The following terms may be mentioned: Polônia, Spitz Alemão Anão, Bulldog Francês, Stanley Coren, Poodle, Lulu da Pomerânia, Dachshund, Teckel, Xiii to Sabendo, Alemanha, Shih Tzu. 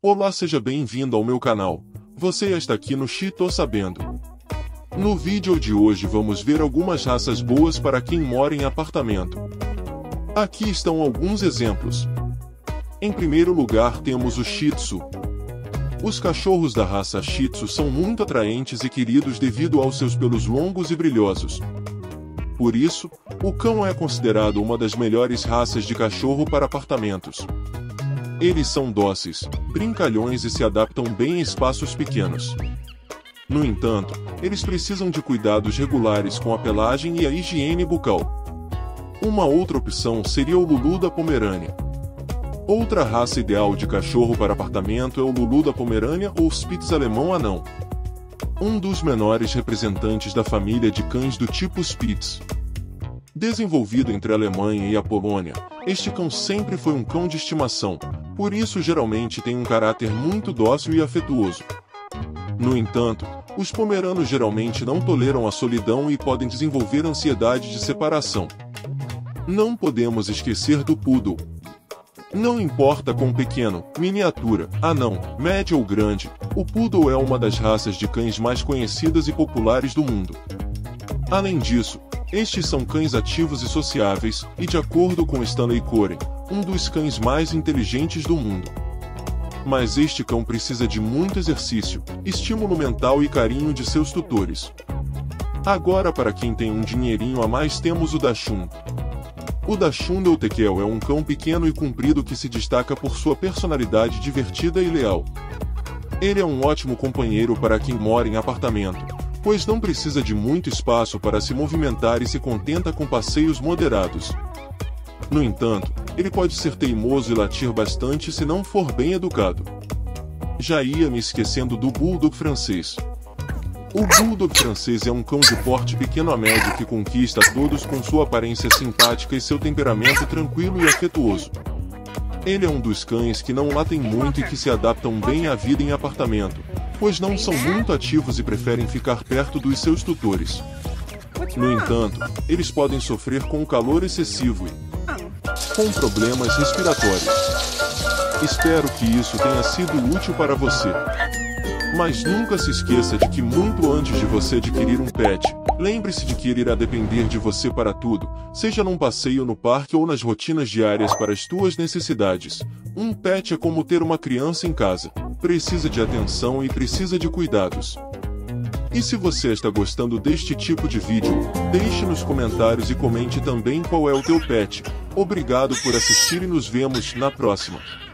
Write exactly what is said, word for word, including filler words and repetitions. Olá, seja bem-vindo ao meu canal, você está aqui no Xiii to Sabendo. No vídeo de hoje vamos ver algumas raças boas para quem mora em apartamento. Aqui estão alguns exemplos. Em primeiro lugar temos o Shih Tzu. Os cachorros da raça Shih Tzu são muito atraentes e queridos devido aos seus pelos longos e brilhosos. Por isso, o cão é considerado uma das melhores raças de cachorro para apartamentos. Eles são dóceis, brincalhões e se adaptam bem a espaços pequenos. No entanto, eles precisam de cuidados regulares com a pelagem e a higiene bucal. Uma outra opção seria o Lulu da Pomerânia. Outra raça ideal de cachorro para apartamento é o Lulu da Pomerânia ou Spitz Alemão Anão. Um dos menores representantes da família de cães do tipo Spitz. Desenvolvido entre a Alemanha e a Polônia, este cão sempre foi um cão de estimação, por isso geralmente tem um caráter muito dócil e afetuoso. No entanto, os pomeranos geralmente não toleram a solidão e podem desenvolver ansiedade de separação. Não podemos esquecer do Poodle. Não importa quão pequeno, miniatura, anão, médio ou grande, o Poodle é uma das raças de cães mais conhecidas e populares do mundo. Além disso, estes são cães ativos e sociáveis, e de acordo com Stanley Coren, um dos cães mais inteligentes do mundo. Mas este cão precisa de muito exercício, estímulo mental e carinho de seus tutores. Agora, para quem tem um dinheirinho a mais, temos o Dachshund. O Dachshund ou Teckel é um cão pequeno e comprido que se destaca por sua personalidade divertida e leal. Ele é um ótimo companheiro para quem mora em apartamento, pois não precisa de muito espaço para se movimentar e se contenta com passeios moderados. No entanto, ele pode ser teimoso e latir bastante se não for bem educado. Já ia me esquecendo do Bulldog Francês. O Bulldog Francês é um cão de porte pequeno a médio que conquista a todos com sua aparência simpática e seu temperamento tranquilo e afetuoso. Ele é um dos cães que não latem muito e que se adaptam bem à vida em apartamento, pois não são muito ativos e preferem ficar perto dos seus tutores. No entanto, eles podem sofrer com o calor excessivo e com problemas respiratórios. Espero que isso tenha sido útil para você. Mas nunca se esqueça de que muito antes de você adquirir um pet, lembre-se de que ele irá depender de você para tudo, seja num passeio no parque ou nas rotinas diárias para as tuas necessidades. Um pet é como ter uma criança em casa. Precisa de atenção e precisa de cuidados. E se você está gostando deste tipo de vídeo, deixe nos comentários e comente também qual é o teu pet. Obrigado por assistir e nos vemos na próxima.